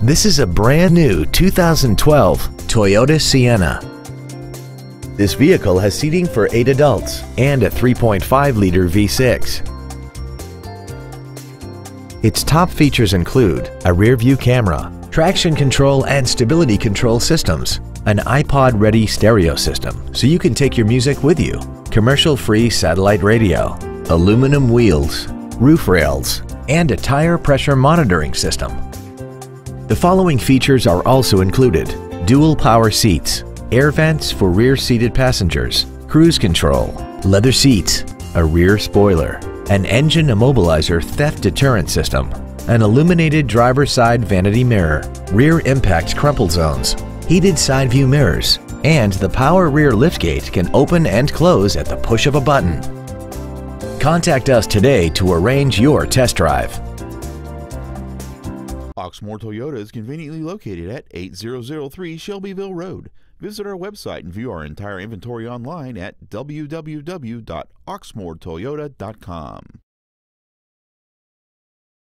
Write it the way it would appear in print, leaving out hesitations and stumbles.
This is a brand new 2012 Toyota Sienna. This vehicle has seating for 8 adults and a 3.5-liter V6. Its top features include a rear-view camera, traction control and stability control systems, an iPod-ready stereo system so you can take your music with you, commercial-free satellite radio, aluminum wheels, roof rails, and a tire pressure monitoring system. The following features are also included: dual power seats, air vents for rear-seated passengers, cruise control, leather seats, a rear spoiler, an engine immobilizer theft deterrent system, an illuminated driver's side vanity mirror, rear impact crumple zones, heated side view mirrors, and the power rear liftgate can open and close at the push of a button. Contact us today to arrange your test drive. Oxmoor Toyota is conveniently located at 8003 Shelbyville Road. Visit our website and view our entire inventory online at www.oxmoortoyota.com.